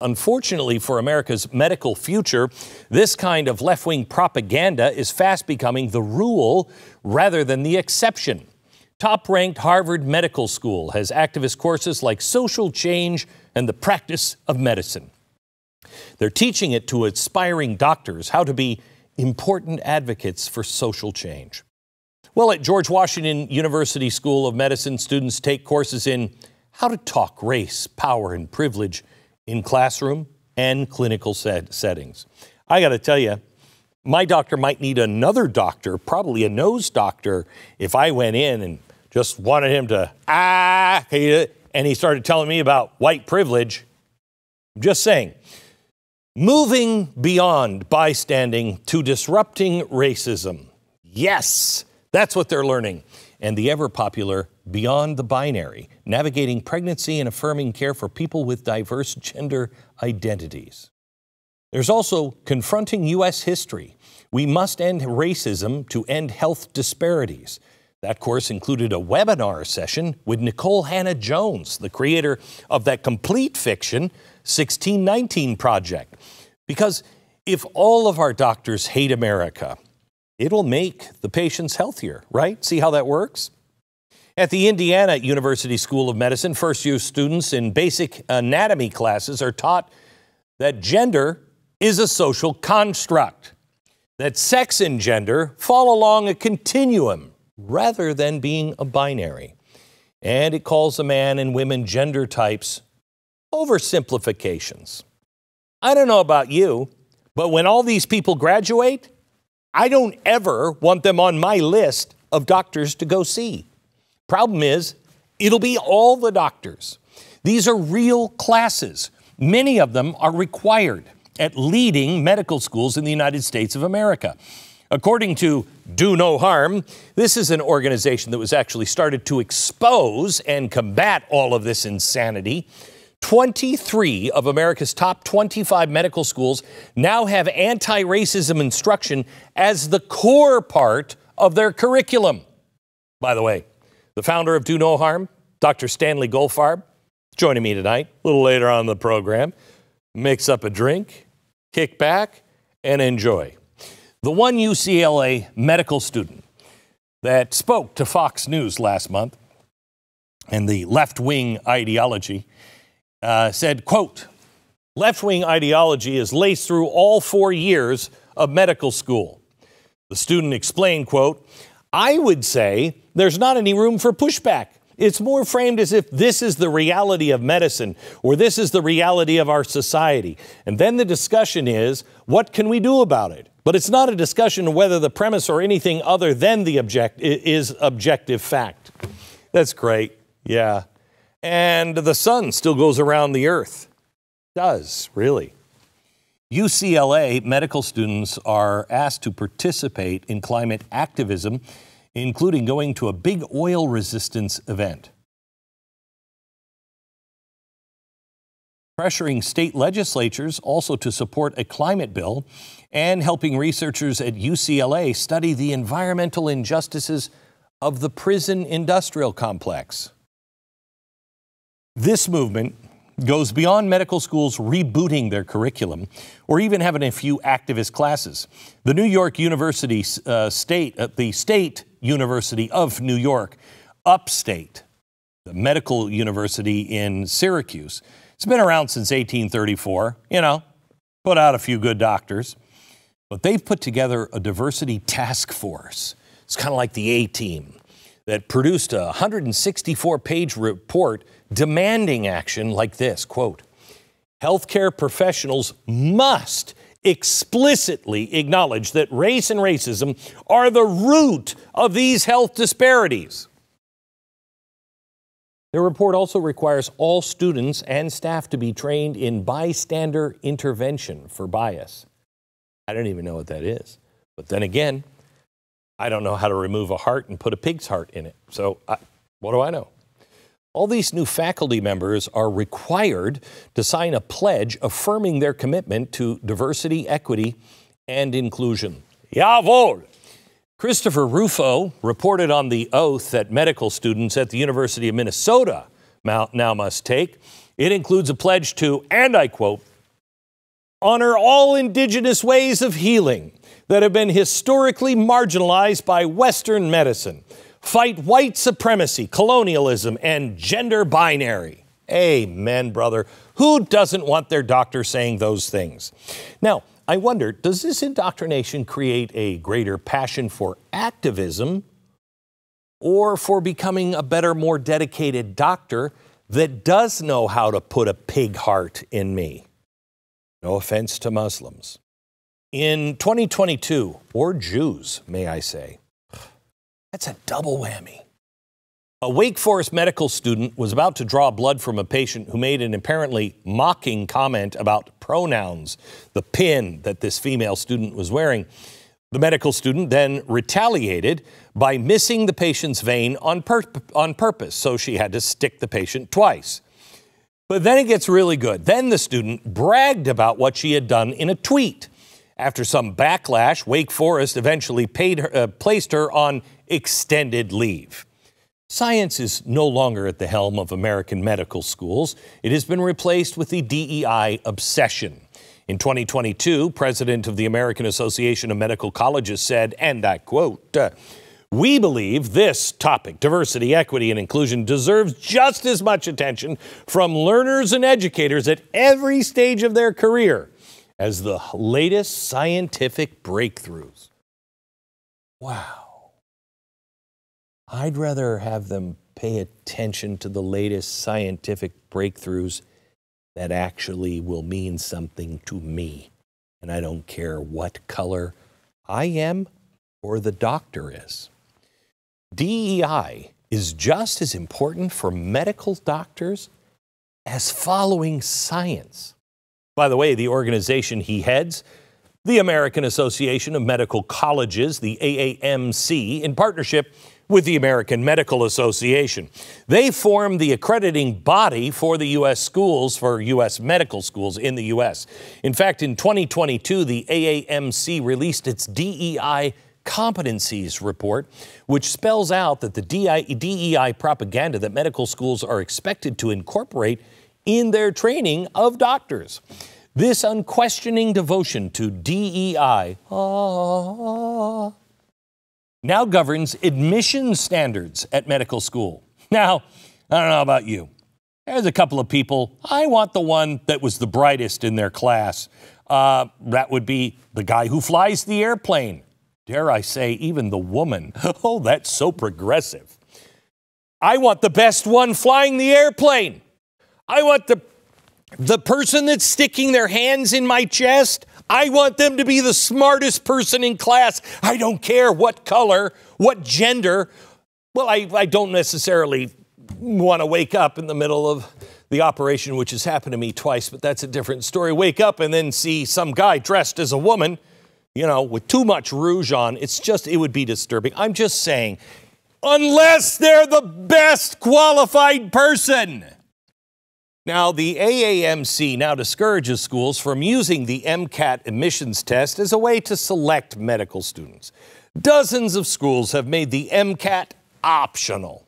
Unfortunately for America's medical future, this kind of left-wing propaganda is fast becoming the rule rather than the exception. Top-ranked Harvard Medical School has activist courses like Social Change and the Practice of Medicine. They're teaching it to aspiring doctors how to be important advocates for social change. Well, at George Washington University School of Medicine, students take courses in how to talk race, power, and privilege in classroom and clinical settings. I gotta tell you, my doctor might need another doctor, probably a nose doctor, if I went in and just wanted him to, and he started telling me about white privilege. I'm just saying, moving beyond bystanding to disrupting racism. Yes, that's what they're learning. And the ever-popular Beyond the Binary, Navigating Pregnancy and Affirming Care for People with Diverse Gender Identities. There's also Confronting U.S. History. We Must End Racism to End Health Disparities. That course included a webinar session with Nicole Hannah-Jones, the creator of that complete fiction, 1619 Project. Because if all of our doctors hate America, it'll make the patients healthier, right? See how that works? At the Indiana University School of Medicine, first-year students in basic anatomy classes are taught that gender is a social construct, that sex and gender fall along a continuum rather than being a binary. And it calls the man and women gender types oversimplifications. I don't know about you, but when all these people graduate, I don't ever want them on my list of doctors to go see. Problem is, it'll be all the doctors. These are real classes. Many of them are required at leading medical schools in the United States of America. According to Do No Harm, this is an organization that was actually started to expose and combat all of this insanity. 23 of America's top 25 medical schools now have anti-racism instruction as the core part of their curriculum. By the way, the founder of Do No Harm, Dr. Stanley Goldfarb, joining me tonight, a little later on in the program. Mix up a drink, kick back, and enjoy. The one UCLA medical student that spoke to Fox News last month and the left-wing ideology said, quote, "Left-wing ideology is laced through all 4 years of medical school." The student explained, quote, "I would say there's not any room for pushback. It's more framed as if this is the reality of medicine or this is the reality of our society. And then the discussion is, what can we do about it? But it's not a discussion of whether the premise or anything other than the is objective fact." That's great. Yeah. And the sun still goes around the earth. Does, really. UCLA medical students are asked to participate in climate activism, including going to a big oil resistance event, pressuring state legislatures also to support a climate bill, and helping researchers at UCLA study the environmental injustices of the prison industrial complex. This movement goes beyond medical schools rebooting their curriculum or even having a few activist classes. The New York University the State University of New York, upstate, the medical university in Syracuse. It's been around since 1834, you know, put out a few good doctors, but they've put together a diversity task force. It's kind of like the A-team that produced a 164-page report demanding action like this, quote, "Healthcare professionals must explicitly acknowledge that race and racism are the root of these health disparities." Their report also requires all students and staff to be trained in bystander intervention for bias. I don't even know what that is. But then again, I don't know how to remove a heart and put a pig's heart in it. So what do I know? All these new faculty members are required to sign a pledge affirming their commitment to diversity, equity, and inclusion. Jawohl! Christopher Rufo reported on the oath that medical students at the University of Minnesota now must take It includes a pledge to, and I quote, honor all indigenous ways of healing that have been historically marginalized by Western medicine, fight white supremacy, colonialism, and gender binary. Amen, brother. Who doesn't want their doctor saying those things? Now, I wonder, does this indoctrination create a greater passion for activism or for becoming a better, more dedicated doctor that does know how to put a pig heart in me? No offense to Muslims. In 2022, or Jews, may I say, that's a double whammy. A Wake Forest medical student was about to draw blood from a patient who made an apparently mocking comment about pronouns, the pin that this female student was wearing. The medical student then retaliated by missing the patient's vein on purpose, so she had to stick the patient twice. But then it gets really good. Then the student bragged about what she had done in a tweet. After some backlash, Wake Forest eventually placed her on extended leave. Science is no longer at the helm of American medical schools. It has been replaced with the DEI obsession. In 2022, President of the American Association of Medical Colleges said, and I quote, we believe this topic, diversity, equity, and inclusion, deserves just as much attention from learners and educators at every stage of their career as the latest scientific breakthroughs. Wow. I'd rather have them pay attention to the latest scientific breakthroughs that actually will mean something to me. And I don't care what color I am or the doctor is. DEI is just as important for medical doctors as following science. By the way, the organization he heads, the American Association of Medical Colleges, the AAMC, in partnership with the American Medical Association. They form the accrediting body for the U.S. schools, for U.S. medical schools in the U.S. In fact, in 2022, the AAMC released its DEI competencies report, which spells out that the DEI propaganda that medical schools are expected to incorporate in their training of doctors. This unquestioning devotion to DEI, now governs admission standards at medical school. Now, I don't know about you. There's a couple of people. I want the one that was the brightest in their class. That would be the guy who flies the airplane. Dare I say, even the woman. Oh, that's so progressive. I want the best one flying the airplane. I want the person that's sticking their hands in my chest. I want them to be the smartest person in class. I don't care what color, what gender. Well, I don't necessarily want to wake up in the middle of the operation, which has happened to me twice, but that's a different story. Wake up and then see some guy dressed as a woman, you know, with too much rouge on. It's just, it would be disturbing. I'm just saying, unless they're the best qualified person. Now, the AAMC now discourages schools from using the MCAT admissions test as a way to select medical students. Dozens of schools have made the MCAT optional.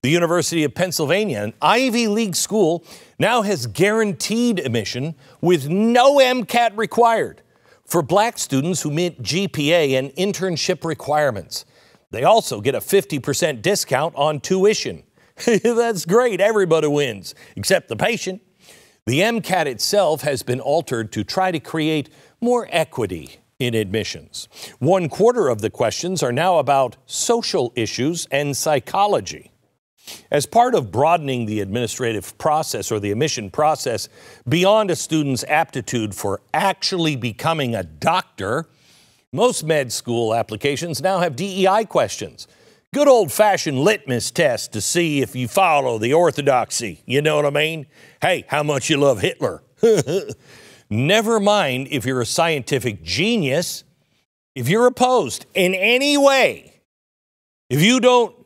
The University of Pennsylvania, an Ivy League school, now has guaranteed admission with no MCAT required for black students who meet GPA and internship requirements. They also get a 50% discount on tuition. That's great. Everybody wins, except the patient. The MCAT itself has been altered to try to create more equity in admissions. One quarter of the questions are now about social issues and psychology. As part of broadening the administrative process or the admission process beyond a student's aptitude for actually becoming a doctor, most med school applications now have DEI questions. Good old-fashioned litmus test to see if you follow the orthodoxy, you know what I mean? Hey, how much you love Hitler. Never mind if you're a scientific genius, if you're opposed in any way, if you don't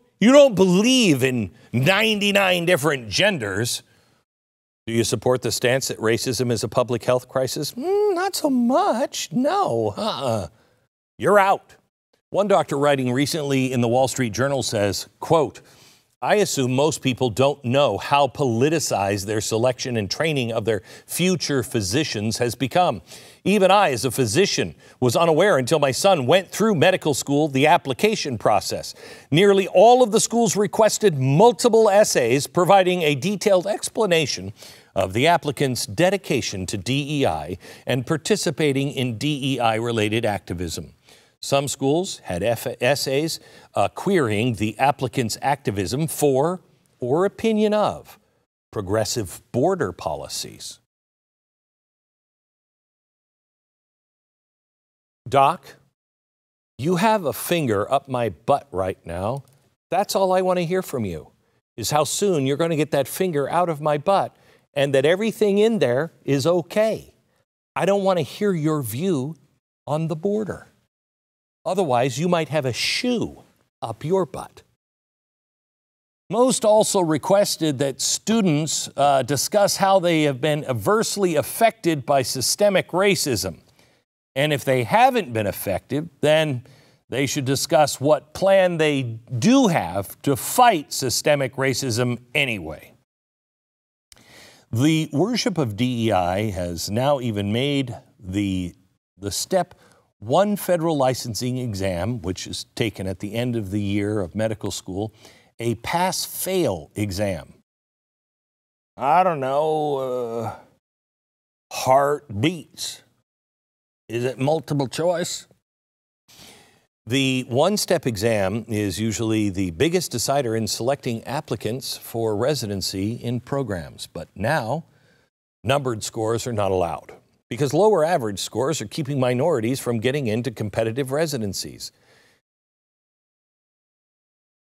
believe in 99 different genders, do you support the stance that racism is a public health crisis? Not so much, no, you're out. One doctor writing recently in the Wall Street Journal says, quote, I assume most people don't know how politicized their selection and training of their future physicians has become. Even I, as a physician, was unaware until my son went through medical school, the application process. Nearly all of the schools requested multiple essays providing a detailed explanation of the applicant's dedication to DEI and participating in DEI-related activism. Some schools had essays querying the applicant's activism for or opinion of progressive border policies. Doc, you have a finger up my butt right now. That's all I want to hear from you, is how soon you're going to get that finger out of my butt and that everything in there is okay. I don't want to hear your view on the border. Otherwise, you might have a shoe up your butt. Most also requested that students discuss how they have been adversely affected by systemic racism. And if they haven't been affected, then they should discuss what plan they do have to fight systemic racism anyway. The worship of DEI has now even made the step one federal licensing exam, which is taken at the end of the year of medical school, a pass-fail exam. I don't know, heartbeats. Is it multiple choice? The one-step exam is usually the biggest decider in selecting applicants for residency in programs, but now numbered scores are not allowed, because lower average scores are keeping minorities from getting into competitive residencies.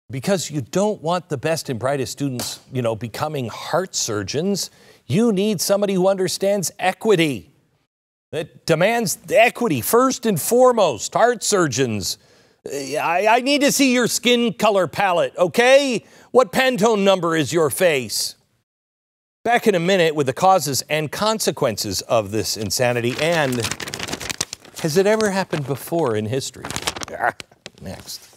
Because you don't want the best and brightest students, you know, becoming heart surgeons, you need somebody who understands equity, that demands equity first and foremost. Heart surgeons, I need to see your skin color palette, okay? What Pantone number is your face? Back in a minute with the causes and consequences of this insanity, and has it ever happened before in history? Next.